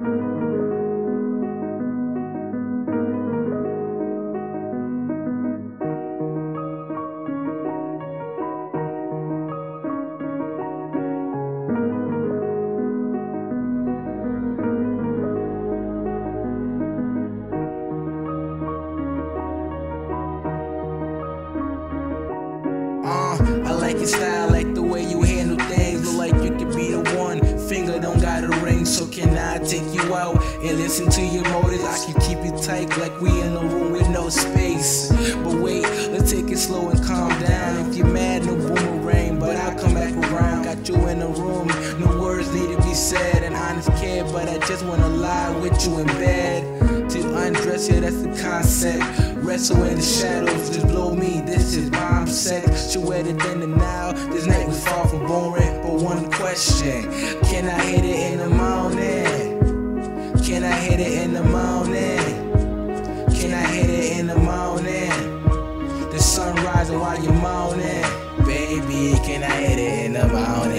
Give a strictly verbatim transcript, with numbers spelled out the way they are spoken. I like your style, like the way you handle things. Look like you could be the one. Finger don't got a ring, so can I take you out and listen to your motives? I can keep you tight like we in a room with no space. But wait, let's take it slow and calm down. If you're mad, no boomerang, but I'll come back around. Got you in the room, no words need to be said. An honest care, but I just wanna lie with you in bed. Till undress, yeah, that's the concept. Wrestle in the shadows, just blow me, this is bomb sex. You're wetter than the now, this night was far from boring. But one question, can I hit it in the morning? Can I hit it in the morning? Can I hit it in the morning? The sun rising while you're moaning. Baby, can I hit it in the morning?